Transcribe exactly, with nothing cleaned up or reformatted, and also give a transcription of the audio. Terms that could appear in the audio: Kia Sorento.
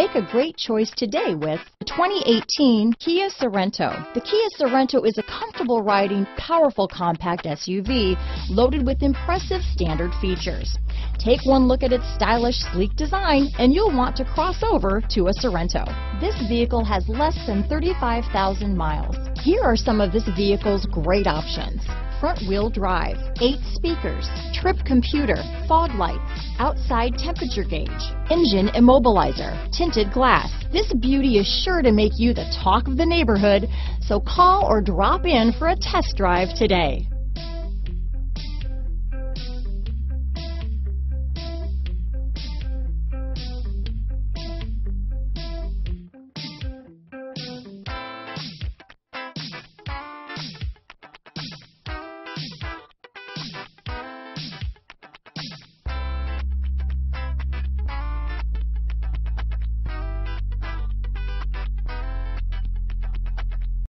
Make a great choice today with the twenty eighteen Kia Sorento. The Kia Sorento is a comfortable riding, powerful compact S U V loaded with impressive standard features. Take one look at its stylish, sleek design and you'll want to cross over to a Sorento. This vehicle has less than thirty-five thousand miles. Here are some of this vehicle's great options: front-wheel drive, eight speakers, trip computer, fog lights, outside temperature gauge, engine immobilizer, tinted glass. This beauty is sure to make you the talk of the neighborhood, so call or drop in for a test drive today.